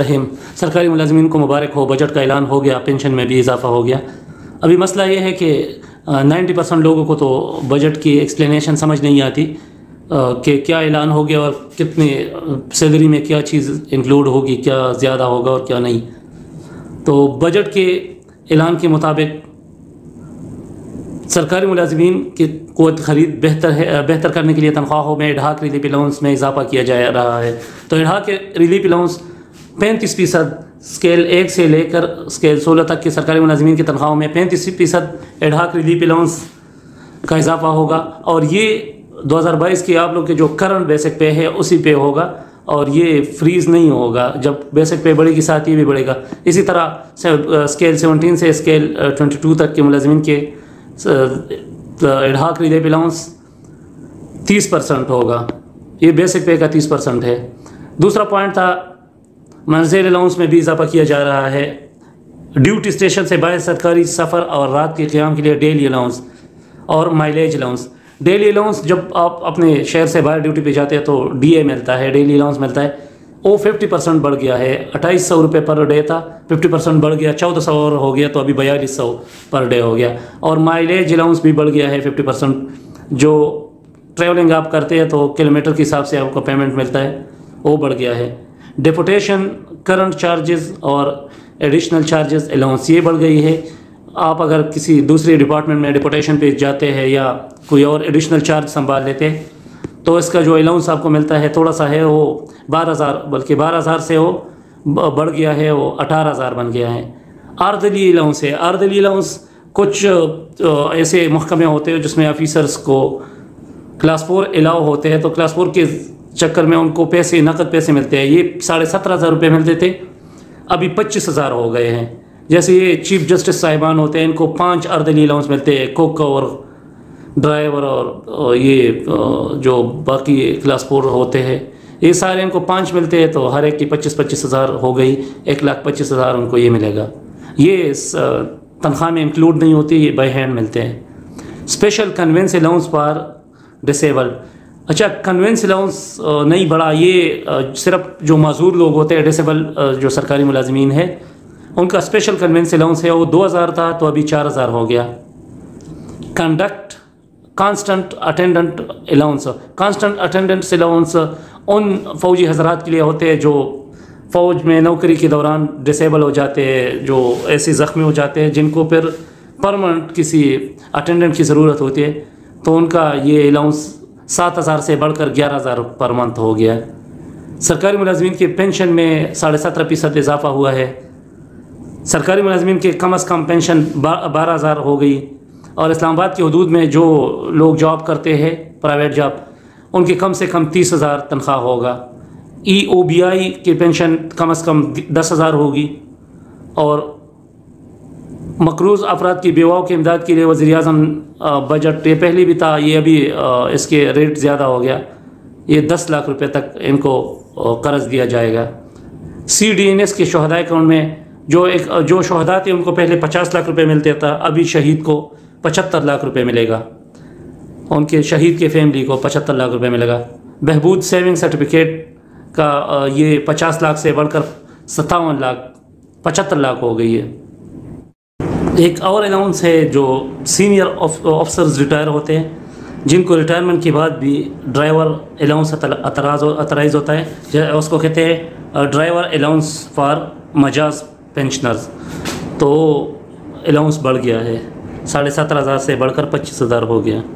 रहीम। सरकारी मुलाजमीन को मुबारक हो, बजट का ऐलान हो गया, पेंशन में भी इजाफा हो गया। अभी मसला ये है कि 90% लोगों को तो बजट की एक्सप्लेनेशन समझ नहीं आती कि क्या ऐलान हो गया और कितने सैलरी में क्या चीज़ इंक्लूड होगी, क्या ज़्यादा होगा और क्या नहीं। तो बजट के ऐलान के मुताबिक सरकारी मुलाजमीन की क़ुव्वत ख़रीद बेहतर करने के लिए तनख्वाहों में इडहाक रिलीफ अलाउंस में इजाफा किया जा रहा है। तो इडहाक रिलीफ अलाउंस 35% स्केल 1 से लेकर स्केल 16 तक के सरकारी मुलाजमीन की तनख्वाहों में 35% एडहाक रिलीफ अलाउंस का इजाफा होगा और ये 2022 की आप लोग के जो करंट बेसिक पे है उसी पे होगा और ये फ्रीज़ नहीं होगा। जब बेसिक पे बढ़ेगी साथ ये भी बढ़ेगा। इसी तरह से स्केल 17 से स्केल 22 तक के मुलाजमीन के एडहाक रिलीफ अलाउंस 30% होगा। ये बेसिक पे का 30% है। दूसरा पॉइंट था मंजिल अलाउंस में भी इजाफा किया जा रहा है। ड्यूटी स्टेशन से बाहर सरकारी सफ़र और रात के क़याम के लिए डेली अलाउंस और माइलेज अलाउंस। डेली अलाउंस जब आप अपने शहर से बाहर ड्यूटी पे जाते हैं तो डीए मिलता है, डेली अलाउंस मिलता है। वो 50% बढ़ गया है। 2800 रुपये पर डे था, 50% बढ़ गया, 1400 हो गया, तो अभी 4200 पर डे हो गया। और माइलेज अलाउंस भी बढ़ गया है 50%। जो ट्रैवलिंग आप करते हैं तो किलोमीटर के हिसाब से आपको पेमेंट मिलता है, वो बढ़ गया है। डेपुटेशन करंट चार्जेस और एडिशनल चार्जेस अलाउंस ये बढ़ गई है। आप अगर किसी दूसरे डिपार्टमेंट में डेपुटेशन पे जाते हैं या कोई और एडिशनल चार्ज संभाल लेते हैं तो इसका जो अलाउंस आपको मिलता है थोड़ा सा है, वो 12,000 बल्कि 12,000 से वो बढ़ गया है, वो 18,000 बन गया है। आर्दली अलाउंस है। आर्दली अलाउंस कुछ ऐसे महकमे होते हैं जिसमें ऑफिसर्स को क्लास 4 अलाउ होते हैं, तो क्लास 4 के चक्कर में उनको पैसे नकद पैसे मिलते हैं। ये 17,500 रुपये मिलते थे, अभी 25,000 हो गए हैं। जैसे ये चीफ जस्टिस साहिबान होते हैं, इनको 5 अर्दली अलाउंस मिलते हैं, कुक और ड्राइवर और ये जो बाकी क्लास 4 होते हैं, ये सारे इनको 5 मिलते हैं। तो हर एक की 25,000 हो गई, 1,25,000 उनको ये मिलेगा। ये तनख्वाह में इंक्लूड नहीं होती, ये बाई हैंड मिलते हैं। Special conveyance allowance for disabled. अच्छा, कन्वेंस अलाउंस नहीं बढ़ा, ये सिर्फ जो मज़दूर लोग होते हैं, डिसेबल जो सरकारी मुलाजमीन है उनका स्पेशल कन्वेंस अलाउंस है, वो 2000 था तो अभी 4000 हो गया। Constant attendant allowance. Constant attendance allowance उन फौजी हजरात के लिए होते हैं जो फ़ौज में नौकरी के दौरान डिसेबल हो जाते हैं, जो ऐसे ज़ख्मी हो जाते हैं जिनको फिर परमानेंट किसी अटेंडेंट की ज़रूरत होती है, तो उनका ये अलाउंस 7,000 से बढ़कर 11,000 पर मंथ हो गया। सरकारी मुलाजमीन के पेंशन में 17.5% इजाफा हुआ है। सरकारी मुलाजमीन के कम अज़ कम पेंशन 12,000 हो गई और इस्लामाबाद के हदूद में जो लोग जॉब करते हैं प्राइवेट जॉब, उनके कम से कम 30,000 तनख्वाह होगा। EOBI की पेंशन कम अज़ कम 10,000 होगी और मकरूज़ अफराद की बेवाओं के इमदाद के लिए वज़ीर-ए-आज़म बजट, ये पहले भी था, ये अभी इसके रेट ज़्यादा हो गया, ये 10 लाख रुपए तक इनको कर्ज़ दिया जाएगा। CDNS के शहदा अकाउंट में जो शहदा थे उनको पहले 50 लाख रुपए मिलते था, अभी शहीद को 75 लाख रुपए मिलेगा, उनके शहीद के फैमिली को 75 लाख रुपए मिलेगा। बहबूद सेविंग सर्टिफिकेट का ये 50 लाख से बढ़कर 57 लाख 75 लाख हो गई है। एक और अलाउंस है जो सीनियर ऑफिसर्स रिटायर होते हैं, जिनको रिटायरमेंट के बाद भी ड्राइवर अलाउंस अतराइज होता है, उसको कहते हैं ड्राइवर अलाउंस फॉर मजाज पेंशनर्स। तो अलाउंस बढ़ गया है, 17,500 से बढ़कर 25,000 हो गया।